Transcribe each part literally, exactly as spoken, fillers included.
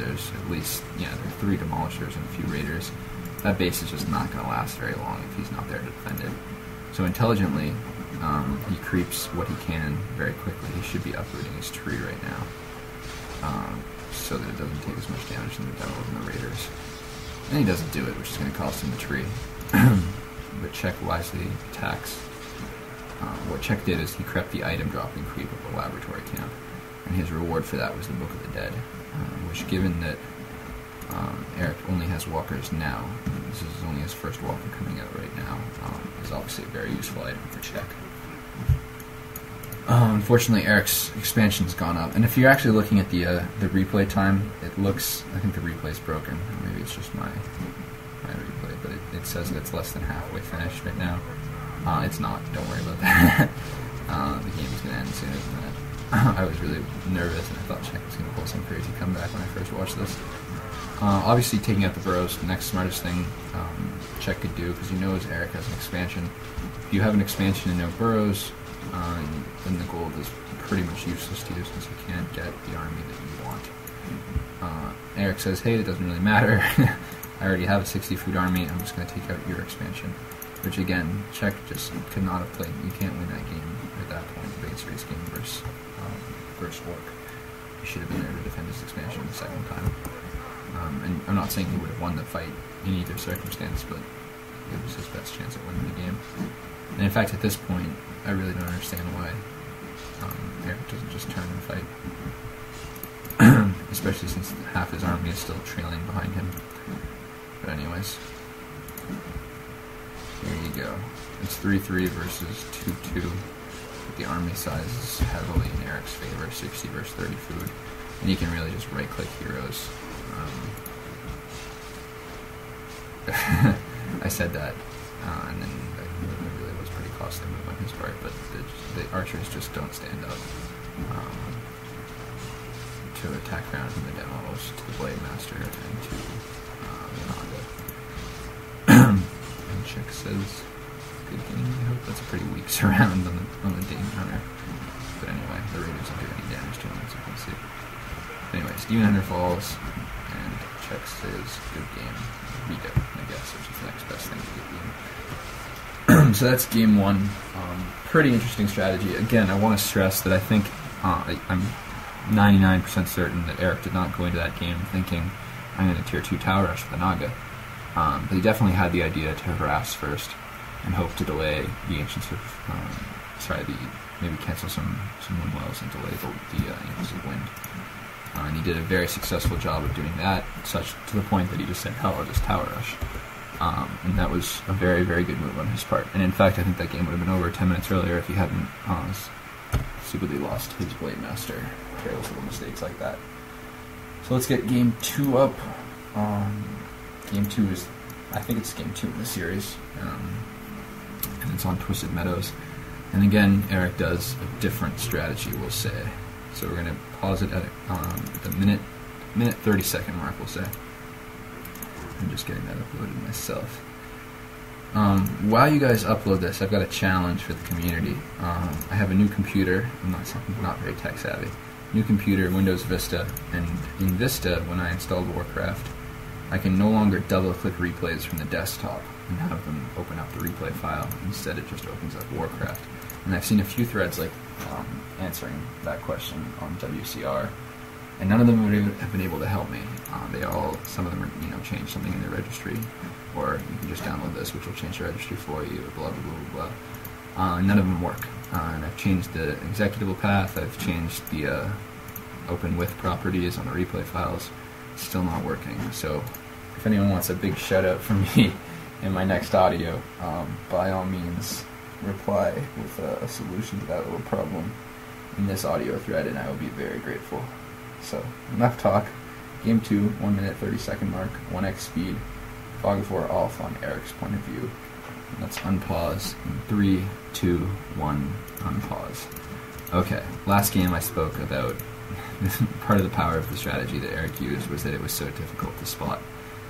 there's at least, you know, there are three demolishers and a few raiders. That base is just not going to last very long if he's not there to defend it. So intelligently, um, he creeps what he can very quickly. He should be uprooting his tree right now, um, so that it doesn't take as much damage from the devil and the raiders. And he doesn't do it, which is going to cost him the tree. But Check wisely attacks. Um, what Check did is he crept the item drop and creep of the laboratory camp, and his reward for that was the Book of the Dead, um, which, given that um, Eric only has walkers now, this is only his first walker coming out right now, um, is obviously a very useful item for Check. Um, unfortunately, Eric's expansion's gone up, and if you're actually looking at the uh, the replay time, it looks, I think the replay's broken, or maybe it's just my, my replay, but it, it says that it's less than halfway finished right now. Uh, it's not, don't worry about that. uh, the game is going to end sooner than that. I was really nervous and I thought Check was going to pull some crazy comeback when I first watched this. Uh, obviously taking out the burrows, the next smartest thing um, Check could do, because he knows Eric has an expansion. If you have an expansion and no burrows, uh, then the gold is pretty much useless to you since you can't get the army that you want. Uh, Eric says, hey, it doesn't really matter. I already have a sixty food army, I'm just going to take out your expansion. Which again, Check just could not have played. You can't win that game at that point, the base race game versus, um, versus Orc. He should have been there to defend his expansion the second time. Um, and I'm not saying he would have won the fight in either circumstance, but it was his best chance at winning the game. And in fact, at this point, I really don't understand why um, Eric doesn't just turn and fight. Especially since half his army is still trailing behind him. But anyways. There you go. It's three three versus two two. The army size is heavily in Eric's favor, sixty versus thirty food. And you can really just right-click heroes. Um, I said that, uh, and then it really was a pretty costly move on his part, but the, the archers just don't stand up um, to attack round from the demos, to the Blademaster, and to uh, Naga. Check says, good game, I hope. That's a pretty weak surround on the, on the Demon Hunter. But anyway, the raiders don't do any damage to him, as you can see. Anyways, Demon Hunter falls, and Check says, good game, redo, I guess, which is the next best thing to get you. So that's game one. Um, pretty interesting strategy. Again, I want to stress that I think, uh, I, I'm ninety-nine percent certain that Eric did not go into that game thinking, I'm going to tier two tower rush for the Naga. Um, but he definitely had the idea to harass first and hope to delay the Ancients of, um, sorry, the, maybe cancel some, some wind wells and delay the, the uh, Ancients of Wind. Uh, and he did a very successful job of doing that, such to the point that he just said, hell, I'll just tower rush. Um, and that was a very, very good move on his part. And in fact, I think that game would have been over ten minutes earlier if he hadn't uh, stupidly lost his Blademaster. Careless little mistakes like that. So let's get game two up. Um... Game two is, I think it's game two in the series, um, and it's on Twisted Meadows. And again, Eric does a different strategy, we'll say. So we're going to pause it at um, the minute, minute thirty second mark, we'll say. I'm just getting that uploaded myself. Um, while you guys upload this, I've got a challenge for the community. Um, I have a new computer. I'm not, not very tech savvy. New computer, Windows Vista, and in Vista, when I installed Warcraft, I can no longer double-click replays from the desktop and have them open up the replay file. Instead, it just opens up Warcraft. And I've seen a few threads like um, answering that question on W C R, and none of them have been able to help me. Uh, they all, some of them, are, you know, change something in their registry, or you can just download this, which will change the registry for you. Blah blah blah blah. blah. Uh, none of them work. Uh, and I've changed the executable path. I've changed the uh, open with properties on the replay files. Still not working. So if anyone wants a big shout out from me in my next audio, um, by all means reply with a, a solution to that little problem in this audio thread, and I will be very grateful. So enough talk. Game two, one minute thirty second mark, one x speed, fog of war off on Eric's point of view. Let's unpause in three, two, one, unpause. Okay, last game I spoke about part of the power of the strategy that Eric used was that it was so difficult to spot.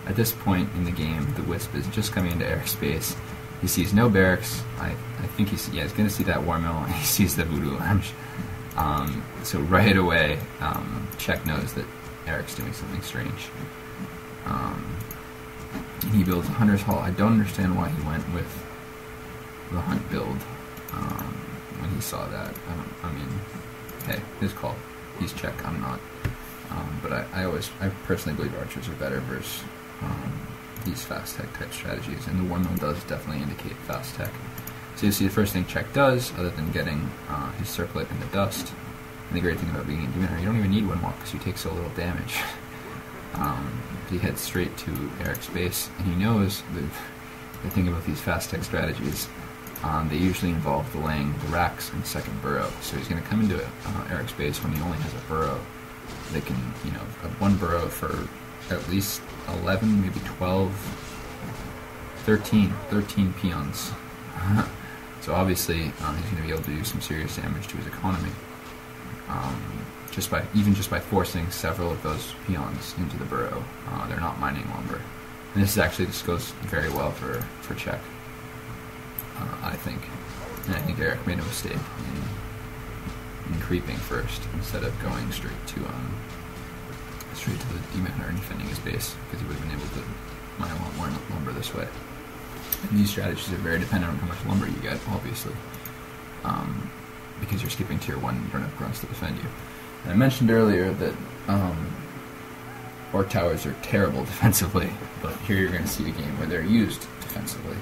At this point in the game, the Wisp is just coming into Eric's base. He sees no barracks. I, I think he's, yeah, he's going to see that war mill, and he sees the voodoo lounge. Um, so right away, um, Check knows that Eric's doing something strange. Um, he builds a Hunter's Hall. I don't understand why he went with the Hunt build um, when he saw that. I, don't, I mean, hey, his call. He's Check, I'm not. Um, but I, I always, I personally believe archers are better versus um, these fast tech type strategies, and the war mill does definitely indicate fast tech. So you see the first thing Check does, other than getting uh, his circlet in the dust, and the great thing about being a Demon Hunter, you don't even need one walk because you take so little damage. um, he heads straight to Eric's base, and he knows the, the thing about these fast tech strategies, um, they usually involve delaying the racks and second burrow. So he's going to come into uh, Eric's base when he only has a burrow. They can, you know, have one burrow for at least eleven, maybe twelve, thirteen, thirteen peons. So obviously um, he's going to be able to do some serious damage to his economy, um, just by even just by forcing several of those peons into the burrow. Uh, they're not mining lumber, and this is actually this goes very well for for Check, uh, I think. And I think Eric made a mistake in, in creeping first instead of going straight to um straight to the Demon Hunter and defending his base, because he would have been able to mine a lot more lumber this way. And these strategies are very dependent on how much lumber you get, obviously, um, because you're skipping tier one and you don't have grunts to defend you. And I mentioned earlier that um, orc towers are terrible defensively, but here you're going to see a game where they're used defensively.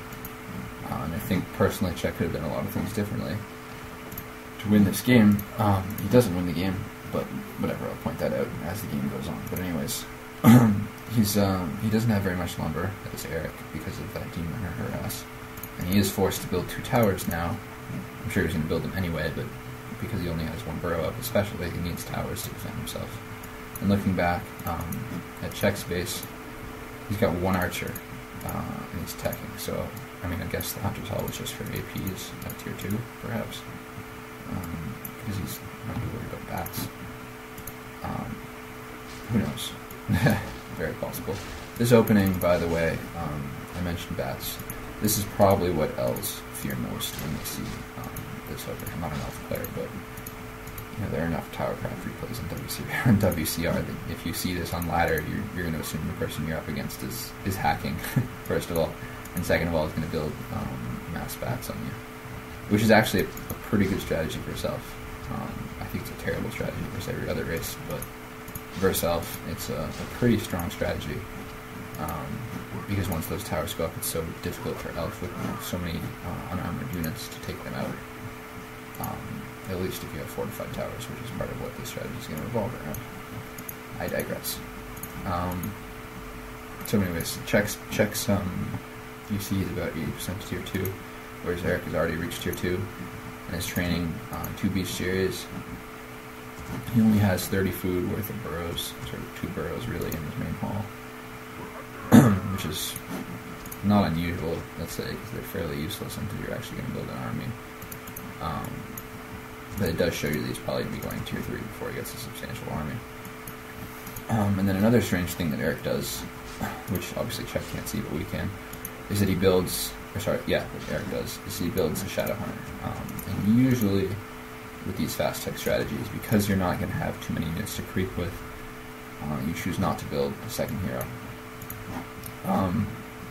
Uh, and I think, personally, Check could have done a lot of things differently to win this game. Um, he doesn't win the game, but whatever, I'll point that out as the game goes on. But anyways... He's um, he doesn't have very much lumber, that is Eric, because of that Demon Hunter harass. And he is forced to build two towers now. I'm sure he's going to build them anyway, but because he only has one burrow up especially, he needs towers to defend himself. And looking back um, at Check's base, he's got one archer, uh, and he's teching. So, I mean, I guess the Hunter's Hall was just for A Ps at tier two, perhaps. Um, because he's not really worried about bats. Um, who knows? Very possible. This opening, by the way, um, I mentioned bats. This is probably what elves fear most when they see um, this opening. I'm not an elf player, but you know, there are enough towercraft replays on W C R, and W C R that if you see this on ladder, you're, you're going to assume the person you're up against is, is hacking, first of all, and second of all, is going to build um, mass bats on you, which is actually a, a pretty good strategy for self. Um, I think it's a terrible strategy for every other race, but herself, it's a, a pretty strong strategy, um, because once those towers go up, it's so difficult for elf with so many uh, unarmored units to take them out, um, at least if you have fortified towers, which is part of what this strategy is going to revolve around. I digress. Um, so anyways, checks, checks um, you see is about eighty percent to tier two, whereas Eric has already reached tier two, and is training on two beach series. He only has thirty food worth of burrows, sort of two burrows really, in his main hall, which is not unusual, let's say, because they're fairly useless until you're actually going to build an army. Um, but it does show you that he's probably going to be going tier three before he gets a substantial army. Um, and then another strange thing that Eric does, which obviously Check can't see, but we can, is that he builds, or sorry, yeah, what Eric does, is he builds a Shadowhunter. Um, and usually... with these fast tech strategies, because you're not going to have too many units to creep with, uh, you choose not to build a second hero, um,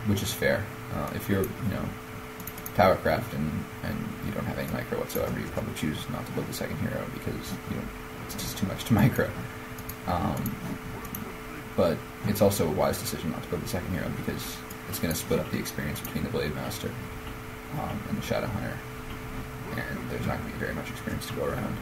which is fair. Uh, if you're, you know, towercraft and and you don't have any micro whatsoever, you probably choose not to build the second hero because you don't, it's just too much to micro. Um, but it's also a wise decision not to build the second hero because it's going to split up the experience between the Blademaster um, and the Shadowhunter. And there's not going to be very much experience to go around.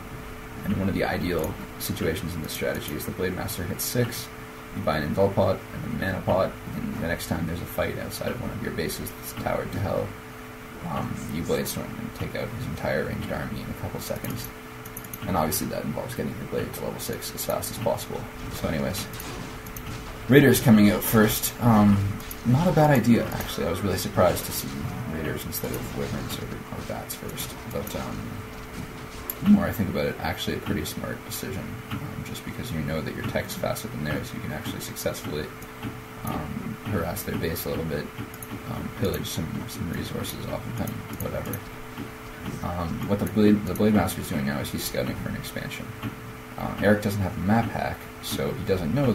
And one of the ideal situations in this strategy is the Blademaster hits six, you buy an Indulpot and a Mana Pot, and the next time there's a fight outside of one of your bases that's towered to hell, um, you Bladestorm and take out his entire ranged army in a couple seconds. And obviously that involves getting your blade to level six as fast as possible. So anyways, Raiders coming out first. Um, not a bad idea, actually. I was really surprised to see Raiders instead of Wyverns or, or Bats first. But um, the more I think about it, actually a pretty smart decision. Um, just because you know that your tech's faster than theirs, you can actually successfully um, harass their base a little bit, um, pillage some, some resources off of them, whatever. Um, what the Blade, the Blademaster is doing now is he's scouting for an expansion. Um, Eric doesn't have a map hack, so he doesn't know